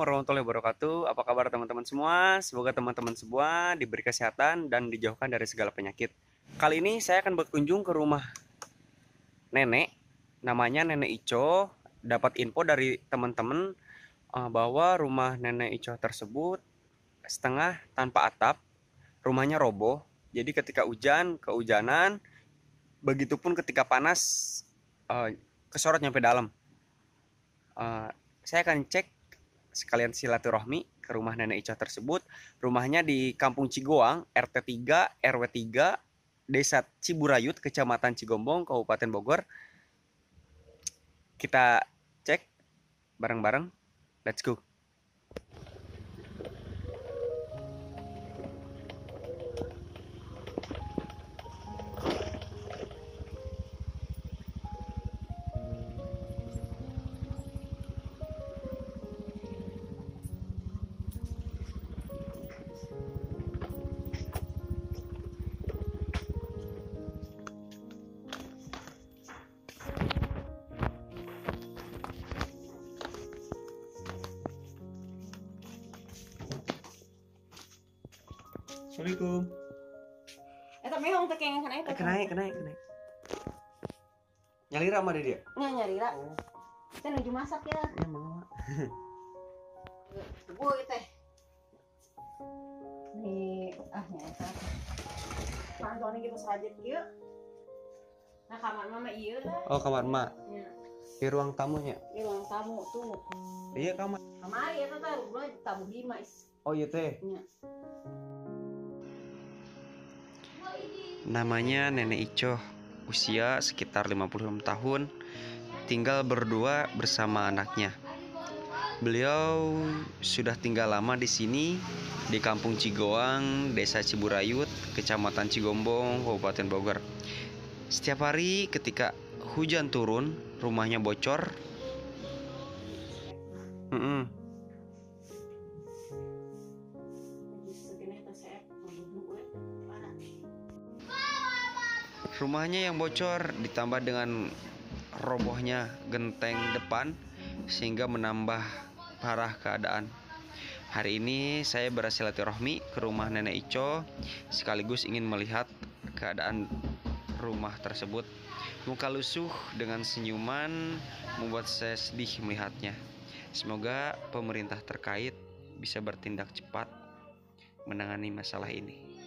Assalamualaikum warahmatullahi wabarakatuh. Apa kabar teman-teman semua? Semoga teman-teman semua diberi kesehatan dan dijauhkan dari segala penyakit. Kali ini saya akan berkunjung ke rumah nenek. Namanya Nenek Icoh. Dapat info dari teman-teman bahwa rumah Nenek Icoh tersebut setengah tanpa atap. Rumahnya roboh. Jadi ketika hujan, kehujanan. Begitupun ketika panas, kesorot nyampe dalam. Saya akan cek sekalian silaturahmi ke rumah Nenek Icoh tersebut. Rumahnya di Kampung Cigowang, RT 3, RW 3, Desa Ciburayut, Kecamatan Cigombong, Kabupaten Bogor. Kita cek bareng-bareng. Let's go. Assalamualaikum. Eta mehong teh kengeng kana eta. Kenaik. Nyalira mah dia. Nya nyalira. Teh nuju masak ya. Ya mau. Boy teh. Nih nya eta. Pantone kitu sajet kieu. Nah kamar mama ieu lah. Oh kamar mama. Iya. Di ruang tamunya. Di ruang tamu tuh. Iya kamar. Kamar ieu teh rumah tamu 5 is. Oh iya teh. Iya. Namanya Nenek Icoh, usia sekitar 56 tahun, tinggal berdua bersama anaknya. Beliau sudah tinggal lama di sini, di Kampung Cigowang, Desa Ciburayut, Kecamatan Cigombong, Kabupaten Bogor. Setiap hari ketika hujan turun, rumahnya bocor. Rumahnya yang bocor ditambah dengan robohnya genteng depan sehingga menambah parah keadaan. Hari ini saya bersilaturahmi ke rumah Nenek Icoh sekaligus ingin melihat keadaan rumah tersebut. Muka lusuh dengan senyuman membuat saya sedih melihatnya. Semoga pemerintah terkait bisa bertindak cepat menangani masalah ini.